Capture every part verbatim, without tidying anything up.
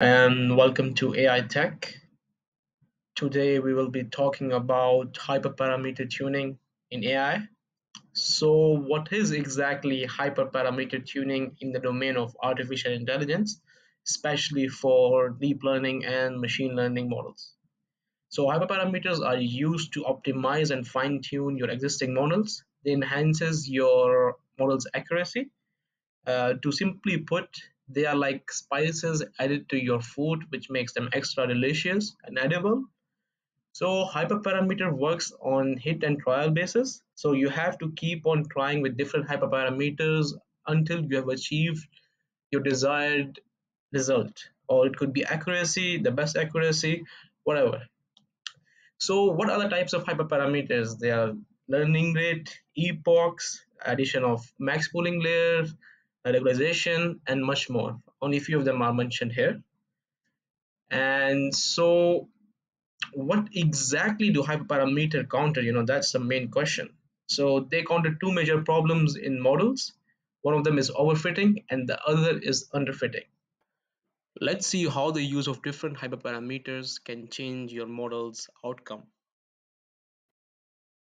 And welcome to AITECH. Today we will be talking about hyperparameter tuning in A I. So what is exactly hyperparameter tuning in the domain of artificial intelligence, especially for deep learning and machine learning models? So hyperparameters are used to optimize and fine-tune your existing models. They enhances your model's accuracy. Uh, to simply put, they are like spices added to your food, which makes them extra delicious and edible. So hyperparameter works on hit and trial basis. So you have to keep on trying with different hyperparameters until you have achieved your desired result. Or it could be accuracy, the best accuracy, whatever. So what are the types of hyperparameters? They are learning rate, epochs, addition of max pooling layer, regularization, and much more. Only a few of them are mentioned here. And so what exactly do hyperparameters counter? You know, that's the main question. So they counter two major problems in models. One of them is overfitting and the other is underfitting. Let's see how the use of different hyperparameters can change your model's outcome.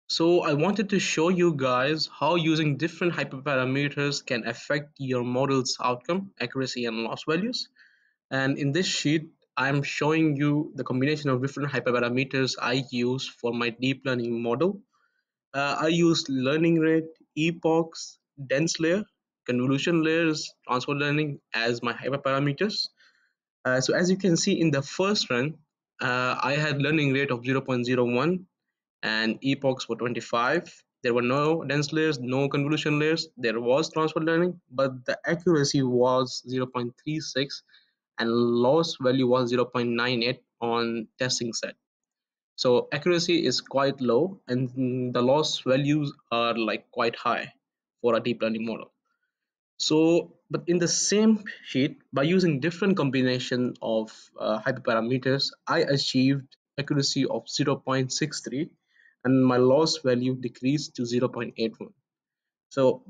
So I wanted to show you guys how using different hyperparameters can affect your model's outcome, accuracy, and loss values. And in this sheet, I'm showing you the combination of different hyperparameters I use for my deep learning model. Uh, I use learning rate, epochs, dense layer, convolution layers, transfer learning as my hyperparameters. Uh, so as you can see in the first run, uh, I had learning rate of zero point zero one. And epochs were twenty-five. There were no dense layers, no convolution layers. There was transfer learning, but the accuracy was zero point three six and loss value was zero point nine eight on testing set. So accuracy is quite low and the loss values are like quite high for a deep learning model. So, but in the same sheet, by using different combination of uh, hyperparameters, I achieved accuracy of zero point six three. And my loss value decreased to zero point eight one. So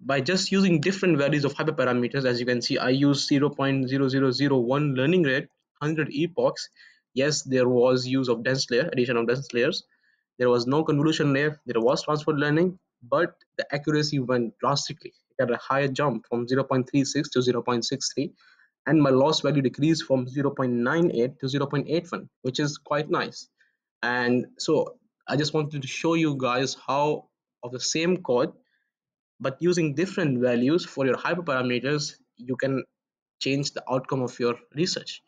by just using different values of hyperparameters, as you can see, I used zero point zero zero zero one learning rate, one hundred epochs. Yes, there was use of dense layer, addition of dense layers. There was no convolution layer. There was transfer learning, but the accuracy went drastically. It had a higher jump from zero point three six to zero point six three. And my loss value decreased from zero point nine eight to zero point eight one, which is quite nice. And so I just wanted to show you guys how of the same code, but using different values for your hyperparameters, you can change the outcome of your research.